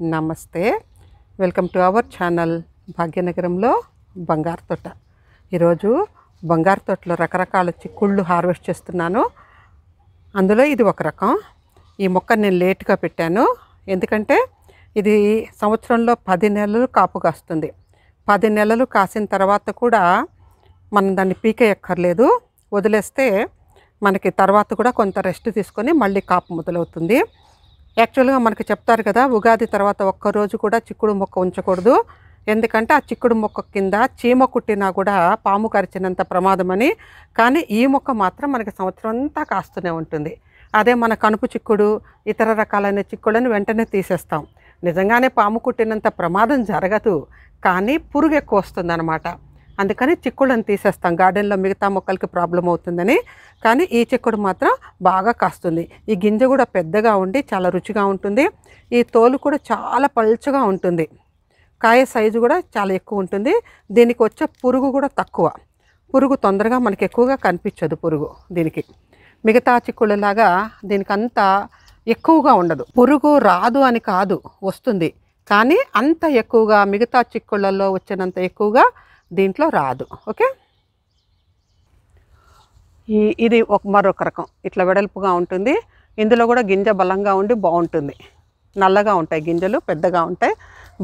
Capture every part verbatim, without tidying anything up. Namaste. Welcome to our channel Bhagyanagaramlo Bangaruthota. Iroju Bangaruthotalo rakarakala chikkullu harvest chestunnanu. Andulo idi oka rakam. Ee mokka nenu late ga pettanu endukante ఇది సంవత్సరంలో పది నెలలు కాపు కాస్తుంది. పది నెలలు కాసిన తర్వాత కూడా మనం దాన్ని పీకేయక్కర్లేదు, వదిలేస్తే మనకి తర్వాత కూడా కొంత రెస్ట్ తీసుకొని మళ్ళీ కాపు మొదలవుతుంది. యాక్చువల్గా మనకి చెప్తారు కదా, ఉగాది తర్వాత ఒక్క రోజు కూడా చిక్కుడు మొక్క ఉంచకూడదు, ఎందుకంటే ఆ చిక్కుడు మొక్క కింద చీమ కుట్టినా కూడా పాము కరిచినంత ప్రమాదమని. కానీ ఈ మొక్క మాత్రం మనకి సంవత్సరం అంతా కాస్తూనే ఉంటుంది. అదే మన కనుపు చిక్కుడు, ఇతర రకాలైన చిక్కుడుని వెంటనే తీసేస్తాం. నిజంగానే పాము కుట్టినంత ప్రమాదం జరగదు, కానీ పురుగు ఎక్కువ వస్తుందన్నమాట. అందుకని చిక్కుడుని తీసేస్తాం, గార్డెన్లో మిగతా మొక్కలకి ప్రాబ్లం అవుతుందని. కానీ ఈ చిక్కుడు మాత్రం బాగా కాస్తుంది. ఈ గింజ కూడా పెద్దగా ఉండి చాలా రుచిగా ఉంటుంది. ఈ తోలు కూడా చాలా పల్చగా ఉంటుంది. కాయ సైజు కూడా చాలా ఎక్కువ ఉంటుంది. దీనికి వచ్చే పురుగు కూడా తక్కువ. పురుగు తొందరగా మనకి ఎక్కువగా కనిపించదు. పురుగు దీనికి మిగతా చిక్కుళ్ళలాగా దీనికంతా ఎక్కువగా ఉండదు. పురుగు రాదు అని కాదు, వస్తుంది, కానీ అంత ఎక్కువగా మిగతా చిక్కుళ్ళల్లో వచ్చినంత ఎక్కువగా దీంట్లో రాదు. ఓకే, ఈ ఇది ఒక మరొక రకం, ఇట్లా వెడల్పుగా ఉంటుంది. ఇందులో కూడా గింజ బలంగా ఉండి బాగుంటుంది. నల్లగా ఉంటాయి గింజలు, పెద్దగా ఉంటాయి,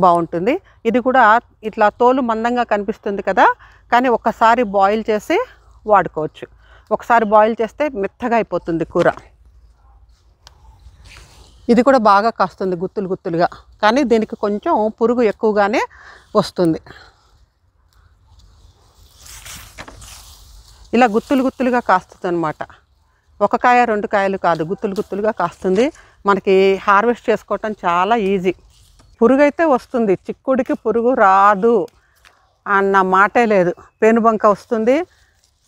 బాగుంటుంది. ఇది కూడా ఇట్లా తోలు మందంగా కనిపిస్తుంది కదా, కానీ ఒకసారి బాయిల్ చేసి వాడుకోవచ్చు. ఒకసారి బాయిల్ చేస్తే మెత్తగా అయిపోతుంది కూర. ఇది కూడా బాగా కాస్తుంది గుత్తులు గుత్తులుగా, కానీ దీనికి కొంచెం పురుగు ఎక్కువగానే వస్తుంది. ఇలా గుత్తులు గుత్తులుగా కాస్తుంది అన్నమాట. ఒక కాయ రెండు కాయలు కాదు, గుత్తులు గుత్తులుగా కాస్తుంది. మనకి హార్వెస్ట్ చేసుకోవటం చాలా ఈజీ. పురుగు అయితే వస్తుంది, చిక్కుడికి పురుగు రాదు అన్న మాటే లేదు. పేనుబంక వస్తుంది,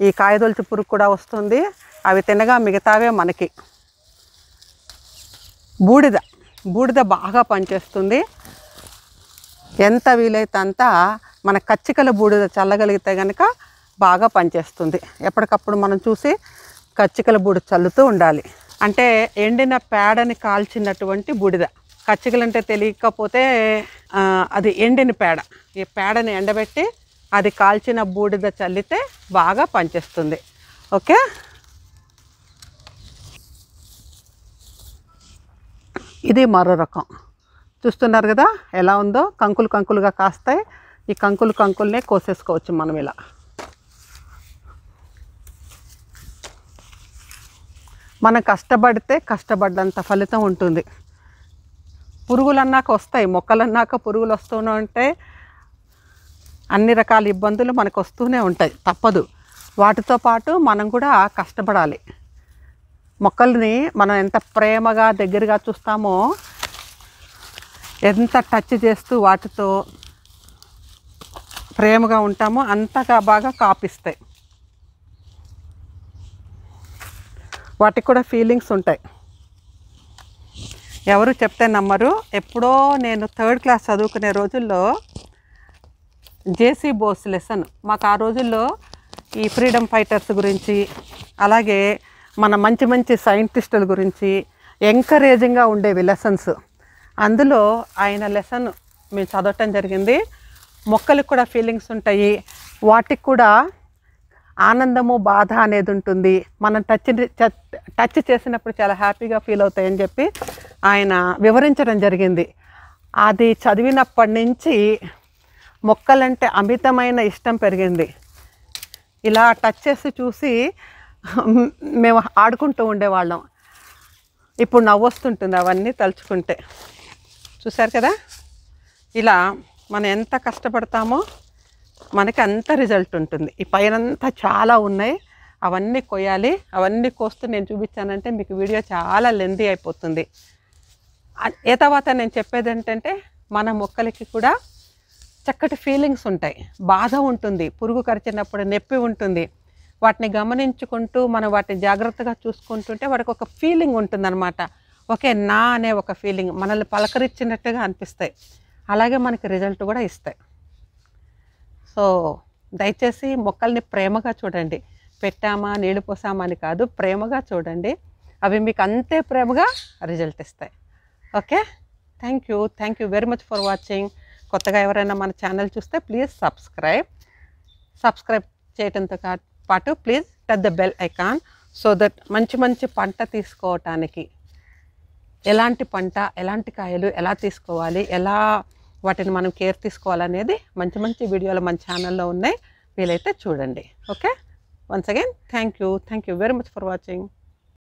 ఈ కాయదొల్చి పురుగు కూడా వస్తుంది. అవి తినగా మిగతావే మనకి. బూడిద బూడిద బాగా పనిచేస్తుంది. ఎంత వీలైతే అంతా మన కచ్చికల బూడిద చల్లగలిగితే కనుక బాగా పనిచేస్తుంది. ఎప్పటికప్పుడు మనం చూసి కచ్చికల బూడిద చల్లుతూ ఉండాలి. అంటే ఎండిన పేడని కాల్చినటువంటి బూడిద. కచ్చికలంటే తెలియకపోతే అది ఎండిన పేడ. ఈ పేడని ఎండబెట్టి అది కాల్చిన బూడిద చల్లితే బాగా పనిచేస్తుంది. ఓకే, ఇది మరో రకం. చూస్తున్నారు కదా ఎలా ఉందో, కంకులు కంకులుగా కాస్తాయి. ఈ కంకులు కంకుల్నే కోసేసుకోవచ్చు మనం ఇలా. మనం కష్టపడితే కష్టపడ్డంత ఫలితం ఉంటుంది. పురుగులు అన్నాక వస్తాయి, మొక్కలు అన్నాక పురుగులు వస్తూనే ఉంటాయి. అన్ని రకాల ఇబ్బందులు మనకు వస్తూనే ఉంటాయి, తప్పదు. వాటితో పాటు మనం కూడా కష్టపడాలి. మొక్కల్ని మనం ఎంత ప్రేమగా దగ్గరగా చూస్తామో, ఎంత టచ్ చేస్తూ వాటితో ప్రేమగా ఉంటామో అంతగా బాగా కాపిస్తాయి. వాటికి కూడా ఫీలింగ్స్ ఉంటాయి. ఎవరు చెప్తే నమ్మరు, ఎప్పుడో నేను థర్డ్ క్లాస్ చదువుకునే రోజుల్లో జేసీ బోస్ లెసన్ మాకు. ఆ రోజుల్లో ఈ ఫ్రీడమ్ ఫైటర్స్ గురించి, అలాగే మన మంచి మంచి సైంటిస్టుల గురించి ఎంకరేజింగ్గా ఉండేవి లెసన్స్. అందులో ఆయన లెసన్ మేము చదవటం జరిగింది. మొక్కలకు కూడా ఫీలింగ్స్ ఉంటాయి, వాటికి కూడా ఆనందము బాధ అనేది ఉంటుంది. మనం టచ్ టచ్ చేసినప్పుడు చాలా హ్యాపీగా ఫీల్ అవుతాయని చెప్పి ఆయన వివరించడం జరిగింది. అది చదివినప్పటి నుంచి మొక్కలంటే అమితమైన ఇష్టం పెరిగింది. ఇలా టచ్ చేసి చూసి మేము ఆడుకుంటూ ఉండేవాళ్ళం. ఇప్పుడు నవ్వు వస్తుంటుంది అవన్నీ తలుచుకుంటే. చూసారు కదా, ఇలా మనం ఎంత కష్టపడతామో మనకి అంత రిజల్ట్ ఉంటుంది. ఈ పైనంతా చాలా ఉన్నాయి, అవన్నీ కొయ్యాలి. అవన్నీ కోస్తూ నేను చూపించానంటే మీకు వీడియో చాలా లెందీ అయిపోతుంది. ఏ తర్వాత నేను చెప్పేది ఏంటంటే, మన మొక్కలకి కూడా చక్కటి ఫీలింగ్స్ ఉంటాయి. బాధ ఉంటుంది, పురుగు కరిచినప్పుడు నొప్పి ఉంటుంది. వాటిని గమనించుకుంటూ మనం వాటిని జాగ్రత్తగా చూసుకుంటుంటే వాటికి ఒక ఫీలింగ్ ఉంటుందన్నమాట. ఓకే, నా అనే ఒక ఫీలింగ్, మనల్ని పలకరించినట్టుగా అనిపిస్తాయి. అలాగే మనకి రిజల్ట్ కూడా ఇస్తాయి. సో దయచేసి మొక్కల్ని ప్రేమగా చూడండి. పెట్టామా నీళ్ళు పోసామా అని కాదు, ప్రేమగా చూడండి. అవి మీకు అంతే ప్రేమగా రిజల్ట్ ఇస్తాయి. Okay, Thank you. Thank you very much for watching. కొత్తగా ఎవరైనా మన ఛానల్ చూస్తే ప్లీజ్ సబ్స్క్రైబ్ సబ్స్క్రైబ్ చేయడంతో పాటు please touch the bell icon so that మంచి మంచి పంట తీసుకోవడానికి ఎలాంటి పంట ఎలాంటి కాయలు ఎలా తీసుకోవాలి ఎలా వాటిని మనం కేర్ తీసుకోవాలనేది మంచి మంచి వీడియోలు మన ఛానల్లో ఉన్నాయి వీలైతే చూడండి okay once again thank you thank you very much for watching